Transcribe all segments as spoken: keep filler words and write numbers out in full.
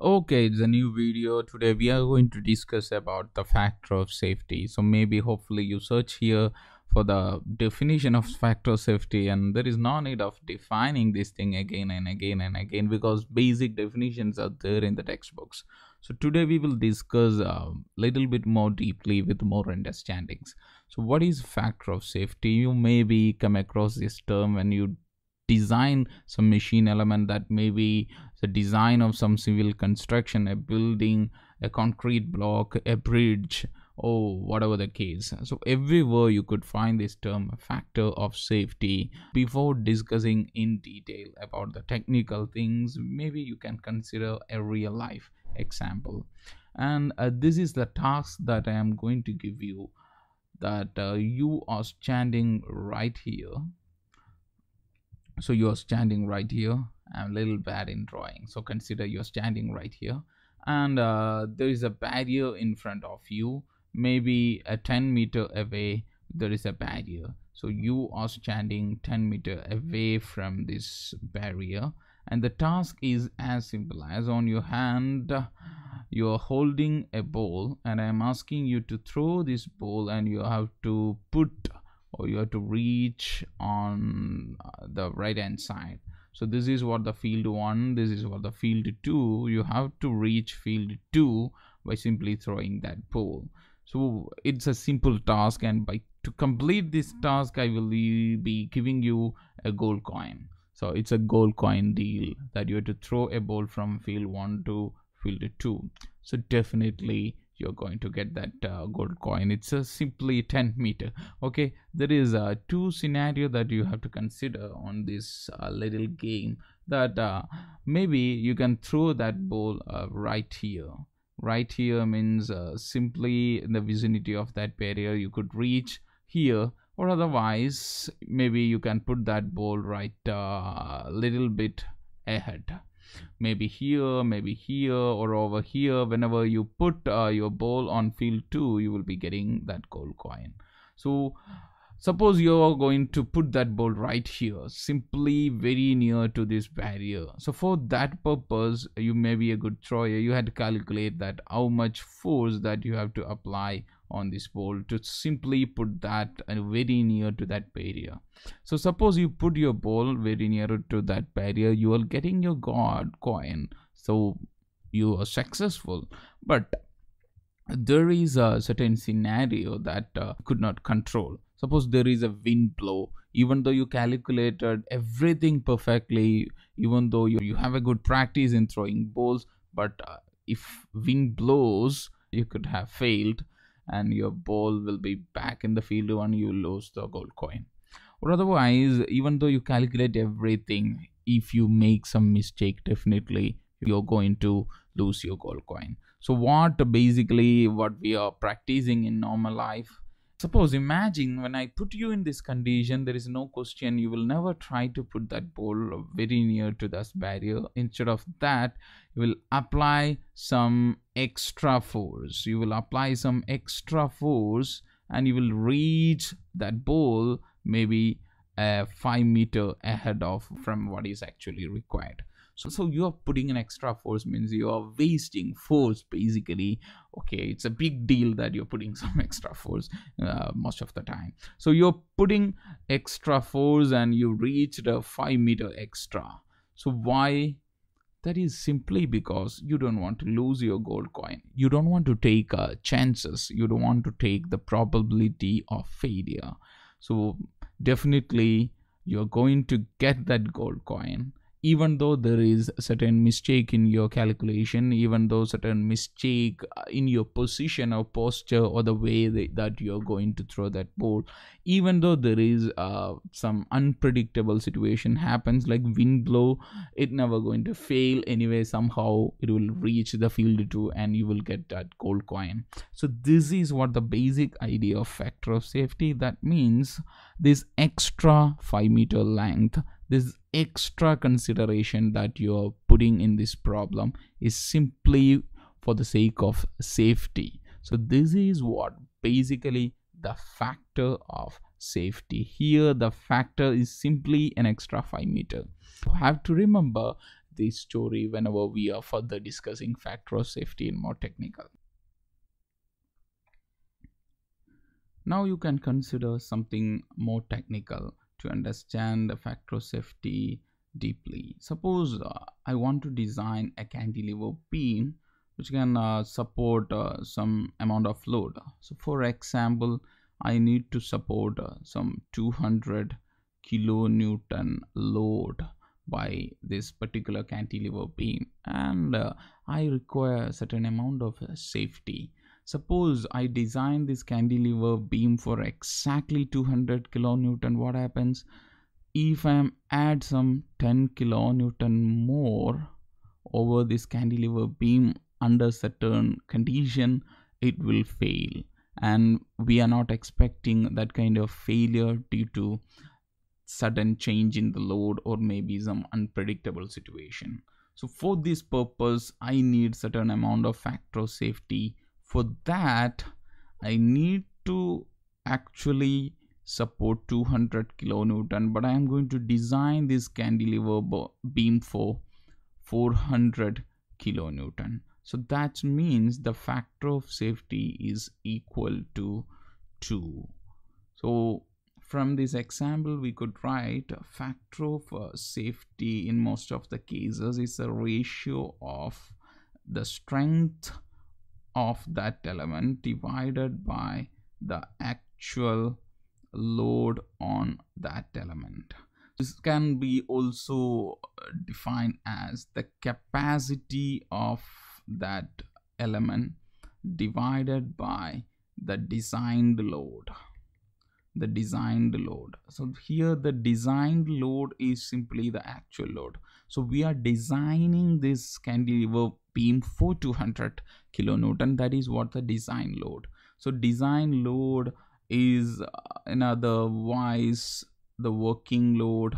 Okay, it's a new video. Today we are going to discuss about the factor of safety. So maybe hopefully you search here for the definition of factor of safety, and there is no need of defining this thing again and again and again because basic definitions are there in the textbooks. So today we will discuss a little bit more deeply with more understandings. So what is factor of safety? You maybe come across this term when you design some machine element, that may be the design of some civil construction, a building, a concrete block, a bridge, or whatever the case. So everywhere you could find this term factor of safety. Before discussing in detail about the technical things, maybe you can consider a real life example. And uh, this is the task that I am going to give you, that uh, you are standing right here. So you're standing right here. I'm a little bad in drawing, so consider you're standing right here, and uh, there is a barrier in front of you. Maybe a ten meter away there is a barrier, so you are standing ten meter away from this barrier, and the task is as simple as on your hand you are holding a ball, and I'm asking you to throw this ball, and you have to put or you have to reach on the right hand side. So this is what the field one, this is what the field two. You have to reach field two by simply throwing that ball. So it's a simple task, and by to complete this task I will be giving you a gold coin. So it's a gold coin deal that you have to throw a ball from field one to field two. So definitely you're going to get that uh, gold coin. It's a simply ten meter. Okay, there is a uh, two scenario that you have to consider on this uh, little game, that uh, maybe you can throw that ball uh, right here. Right here means uh, simply in the vicinity of that barrier you could reach here, or otherwise maybe you can put that ball right a uh, little bit ahead. Maybe here, maybe here, or over here. Whenever you put uh, your ball on field two, you will be getting that gold coin. So suppose you are going to put that ball right here, simply very near to this barrier. So for that purpose, you may be a good thrower. You had to calculate that how much force that you have to apply on this ball to simply put that very near to that barrier. So suppose you put your ball very near to that barrier, you are getting your gold coin. So you are successful, but there is a certain scenario that uh, could not control. Suppose there is a wind blow. Even though you calculated everything perfectly, even though you, you have a good practice in throwing balls, but uh, if wind blows, you could have failed, and your ball will be back in the field one. You lose the gold coin. Or otherwise, even though you calculate everything, if you make some mistake, definitely you're going to lose your gold coin. So what basically what we are practicing in normal life. Suppose, imagine when I put you in this condition, there is no question you will never try to put that ball very near to this barrier. Instead of that, you will apply some extra force. You will apply some extra force and you will reach that ball maybe uh, five meter ahead of from what is actually required. So, so you are putting an extra force, means you are wasting force basically. Okay, it's a big deal that you're putting some extra force uh, most of the time. So you're putting extra force and you reached a five meter extra. So why? That is simply because you don't want to lose your gold coin. You don't want to take uh, chances. You don't want to take the probability of failure. So definitely you're going to get that gold coin. Even though there is a certain mistake in your calculation, even though certain mistake in your position or posture or the way that you're going to throw that ball, even though there is uh, some unpredictable situation happens like wind blow, it never going to fail anyway. Somehow it will reach the field two and you will get that gold coin. So this is what the basic idea of factor of safety. That means this extra five meter length, this extra consideration that you're putting in this problem is simply for the sake of safety. So this is what basically the factor of safety. Here the factor is simply an extra five meter. You have to remember this story whenever we are further discussing factor of safety in more technical. Now you can consider something more technical to understand the factor of safety deeply. Suppose uh, I want to design a cantilever beam which can uh, support uh, some amount of load. So for example, I need to support uh, some two hundred kilonewton load by this particular cantilever beam, and uh, I require a certain amount of uh, safety. Suppose I design this cantilever beam for exactly two hundred kilonewton. What happens if I add some ten kilonewton more over this cantilever beam? Under certain condition, it will fail, and we are not expecting that kind of failure due to sudden change in the load or maybe some unpredictable situation. So for this purpose, I need certain amount of factor of safety. For that, I need to actually support two hundred kilonewton, but I am going to design this cantilever beam for four hundred kilonewton. So that means the factor of safety is equal to two. So from this example, we could write a factor of uh, safety in most of the cases is a ratio of the strength of that element divided by the actual load on that element. This can be also defined as the capacity of that element divided by the designed load. The designed load. So here the designed load is simply the actual load. So we are designing this cantilever beam for two hundred kilonewton. That is what the design load. So design load is in otherwise the working load,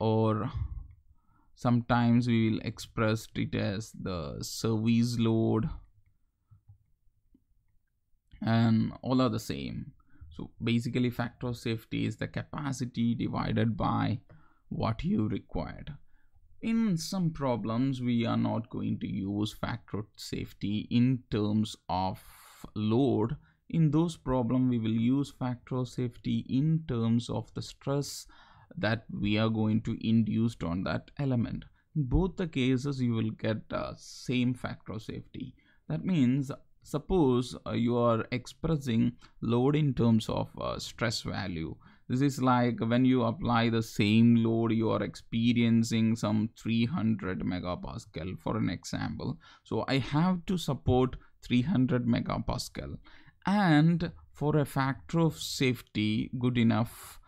or sometimes we will express it as the service load, and all are the same. So basically factor of safety is the capacity divided by what you required. In some problems, we are not going to use factor of safety in terms of load. In those problems, we will use factor of safety in terms of the stress that we are going to induce on that element. In both the cases, you will get the uh, same factor of safety. That means suppose uh, you are expressing load in terms of uh, stress value. This is like when you apply the same load, you are experiencing some three hundred megapascal for an example. So I have to support three hundred megapascal, and for a factor of safety good enough,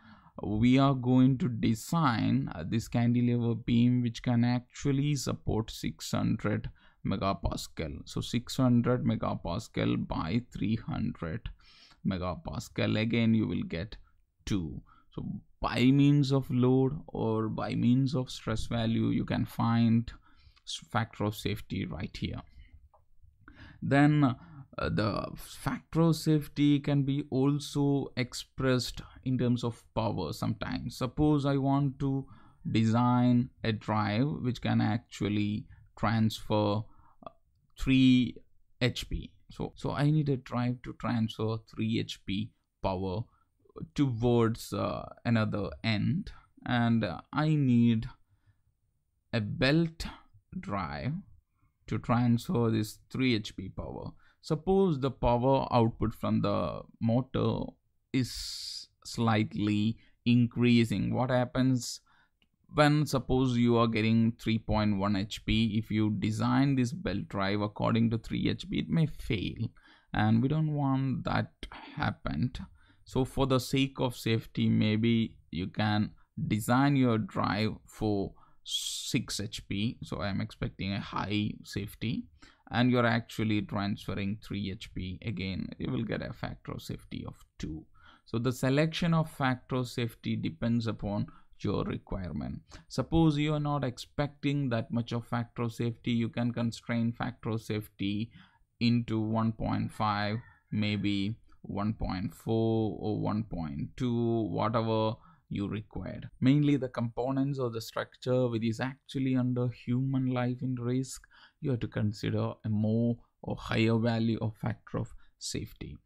we are going to design uh, this cantilever beam which can actually support six hundred megapascal. So six hundred megapascal by three hundred megapascal, again you will get two. So by means of load or by means of stress value, you can find factor of safety right here. Then uh, the factor of safety can be also expressed in terms of power. Sometimes suppose I want to design a drive which can actually transfer three H P. So, so I need a drive to transfer three H P power towards uh, another end, and uh, I need a belt drive to transfer this three H P power. Suppose the power output from the motor is slightly increasing. What happens when suppose you are getting three point one H P? If you design this belt drive according to three H P, it may fail, and we don't want that happened. So for the sake of safety, maybe you can design your drive for six H P. So I am expecting a high safety, and you're actually transferring three H P. Again, you will get a factor of safety of two. So the selection of factor of safety depends upon your requirement. Suppose you are not expecting that much of factor of safety, you can constrain factor of safety into one point five, maybe one point four or one point two, whatever you require. Mainly the components or the structure which is actually under human life in risk, you have to consider a more or higher value or factor of safety.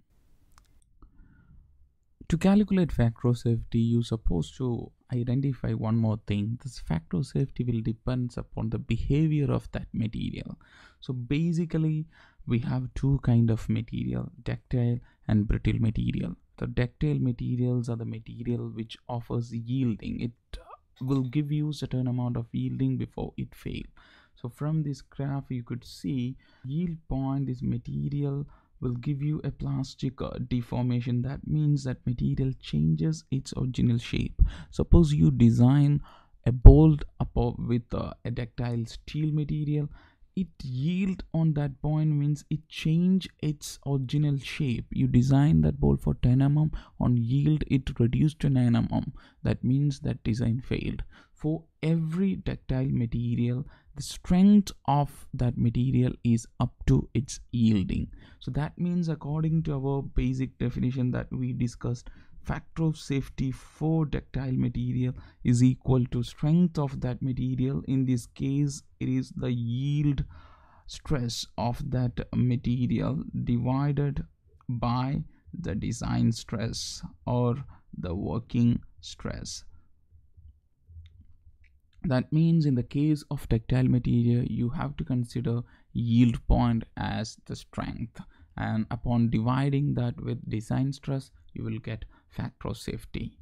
To calculate factor of safety, you're supposed to identify one more thing. This factor of safety will depend upon the behavior of that material. So basically, we have two kind of material, ductile and brittle material. The ductile materials are the material which offers yielding. It will give you certain amount of yielding before it fails. So from this graph, you could see yield point, this material will give you a plastic deformation. That means that material changes its original shape. Suppose you design a bolt up with uh, a ductile steel material, it yield on that point means it change its original shape. You design that bolt for ten millimeters, on yield it reduced to nine millimeters. That means that design failed. For every ductile material, the strength of that material is up to its yielding. So that means, according to our basic definition that we discussed, factor of safety for ductile material is equal to strength of that material. In this case, it is the yield stress of that material divided by the design stress or the working stress. That means in the case of ductile material, you have to consider yield point as the strength, and upon dividing that with design stress, you will get factor of safety.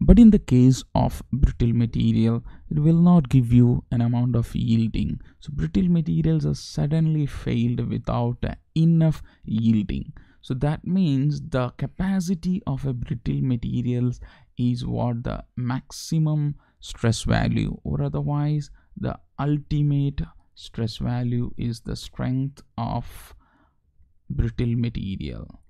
But in the case of brittle material, it will not give you an amount of yielding. So brittle materials are suddenly failed without enough yielding. So that means the capacity of a brittle materials is what the maximum stress value, or otherwise the ultimate stress value is the strength of brittle material.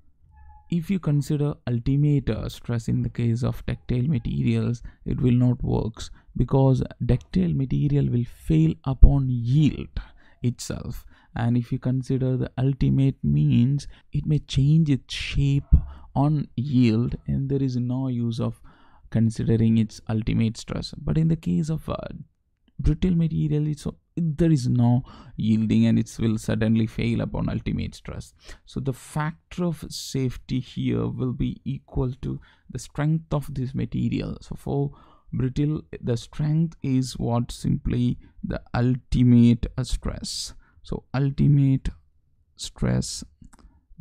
If you consider ultimate stress in the case of ductile materials, it will not work because ductile material will fail upon yield itself. And if you consider the ultimate means, it may change its shape on yield, and there is no use of considering its ultimate stress. But in the case of uh, brittle material, it's, there is no yielding and it will suddenly fail upon ultimate stress. So the factor of safety here will be equal to the strength of this material. So for brittle, the strength is what simply the ultimate stress. So ultimate stress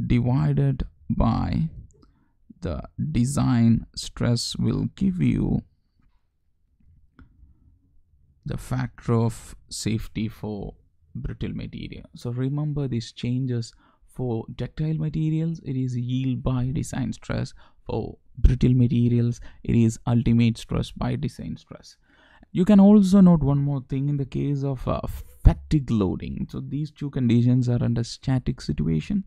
divided by the design stress will give you the factor of safety for brittle material. So remember these changes. For ductile materials, it is yield by design stress. For brittle materials, it is ultimate stress by design stress. You can also note one more thing in the case of uh, fatigue loading. So these two conditions are under static situation.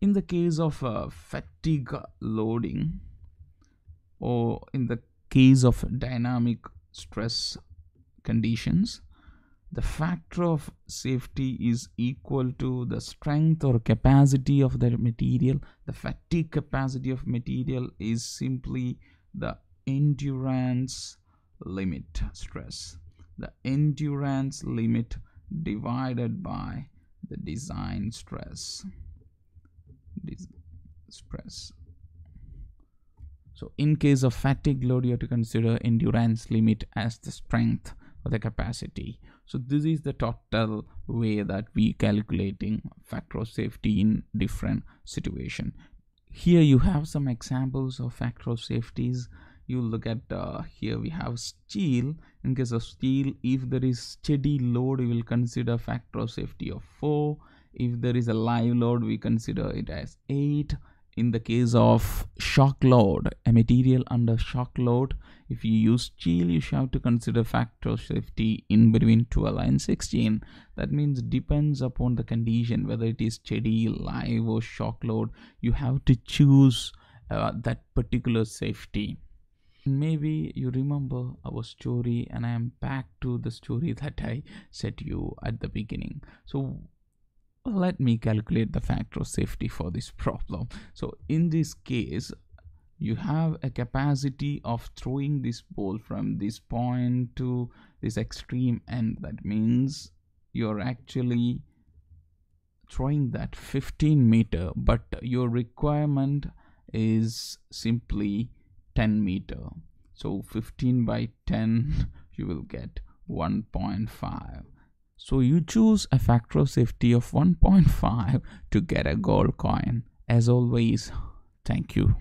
In the case of uh, fatigue loading, or in the case of dynamic stress conditions, the factor of safety is equal to the strength or capacity of the material. The fatigue capacity of material is simply the endurance limit stress. The endurance limit divided by the design stress. Stress. So in case of fatigue load, you have to consider endurance limit as the strength or the capacity. So this is the total way that we calculating factor of safety in different situation. Here you have some examples of factor of safeties. You look at uh, here we have steel. In case of steel, if there is steady load, you will consider factor of safety of four. If there is a live load, we consider it as eight. In the case of shock load, a material under shock load, if you use steel, you have to consider factor of safety in between twelve and sixteen. That means it depends upon the condition, whether it is steady, live or shock load. You have to choose uh, that particular safety. Maybe you remember our story, and I am back to the story that I said you at the beginning. So let me calculate the factor of safety for this problem. So in this case, you have a capacity of throwing this ball from this point to this extreme end. That means you're actually throwing that fifteen meter, but your requirement is simply ten meter. So fifteen by ten, you will get one point five. So you choose a factor of safety of one point five to get a gold coin. As always, thank you.